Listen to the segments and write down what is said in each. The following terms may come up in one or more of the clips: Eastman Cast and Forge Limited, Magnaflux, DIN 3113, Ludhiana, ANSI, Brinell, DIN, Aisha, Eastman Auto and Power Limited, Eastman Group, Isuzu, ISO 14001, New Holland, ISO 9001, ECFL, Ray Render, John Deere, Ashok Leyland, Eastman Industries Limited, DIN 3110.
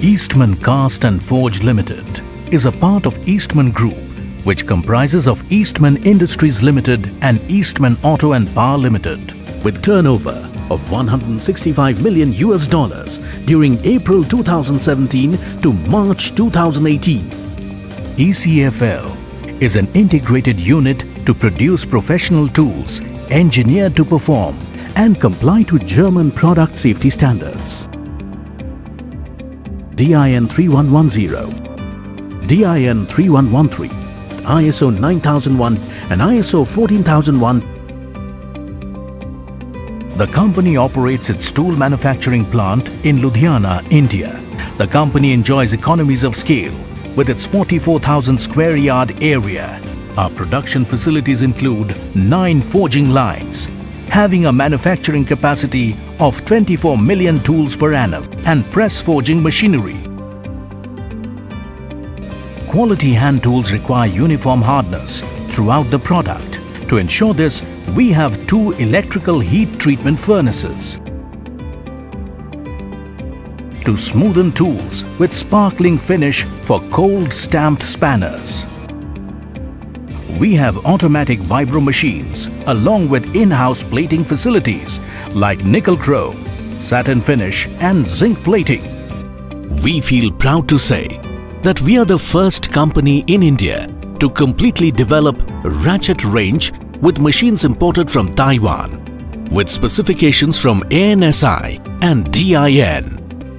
Eastman Cast and Forge Limited is a part of Eastman Group, which comprises of Eastman Industries Limited and Eastman Auto and Power Limited, with turnover of $165 million during April 2017 to March 2018. ECFL is an integrated unit to produce professional tools engineered to perform and comply to German product safety standards. DIN 3110, DIN 3113, ISO 9001 and ISO 14001. The company operates its tool manufacturing plant in Ludhiana, India. The company enjoys economies of scale with its 44,000 square yard area. Our production facilities include 9 forging lines, having a manufacturing capacity of 24 million tools per annum and press forging machinery. Quality hand tools require uniform hardness throughout the product. To ensure this, we have 2 electrical heat treatment furnaces to smoothen tools with sparkling finish for cold stamped spanners. We have automatic vibro machines along with in-house plating facilities like nickel chrome, satin finish and zinc plating. We feel proud to say that we are the first company in India to completely develop ratchet range with machines imported from Taiwan, with specifications from ANSI and DIN.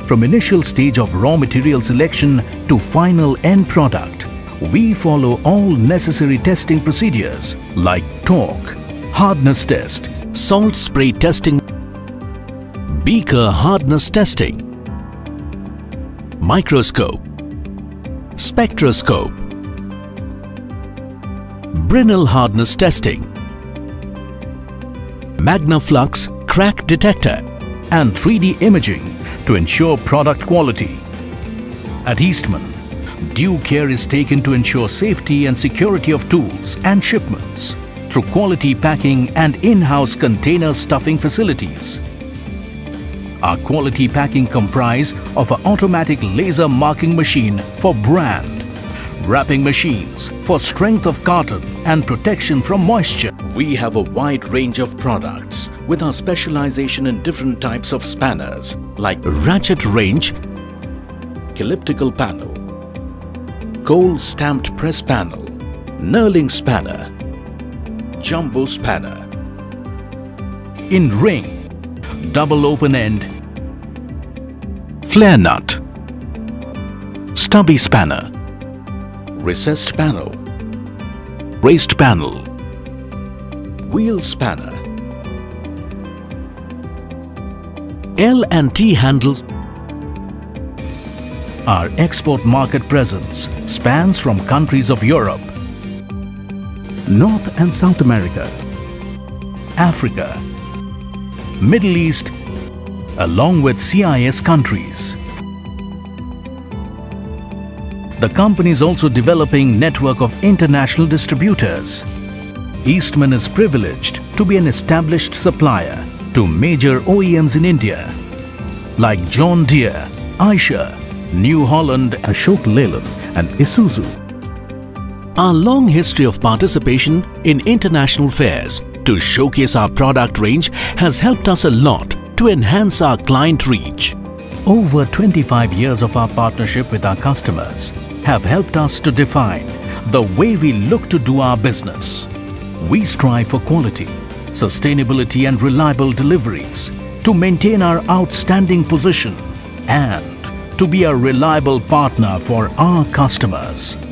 From initial stage of raw material selection to final end product, we follow all necessary testing procedures like torque, hardness test, salt spray testing, beaker hardness testing, microscope, spectroscope, Brinell hardness testing, Magnaflux crack detector and 3D imaging to ensure product quality. At Eastman, due care is taken to ensure safety and security of tools and shipments through quality packing and in-house container stuffing facilities. Our quality packing comprises of an automatic laser marking machine for brand, wrapping machines for strength of carton and protection from moisture. We have a wide range of products with our specialization in different types of spanners like ratchet range, elliptical panel, gold stamped press panel, knurling spanner, jumbo spanner, in ring, double open end, flare nut, stubby spanner, recessed panel, raised panel, wheel spanner, L and T handles. Our export market presence spans from countries of Europe, North and South America, Africa, Middle East, along with CIS countries. The company is also developing a network of international distributors. Eastman is privileged to be an established supplier to major OEMs in India like John Deere, Aisha, New Holland, Ashok Leyland and Isuzu. Our long history of participation in international fairs to showcase our product range has helped us a lot to enhance our client reach. Over 25 years of our partnership with our customers have helped us to define the way we look to do our business. We strive for quality, sustainability and reliable deliveries to maintain our outstanding position and to be a reliable partner for our customers.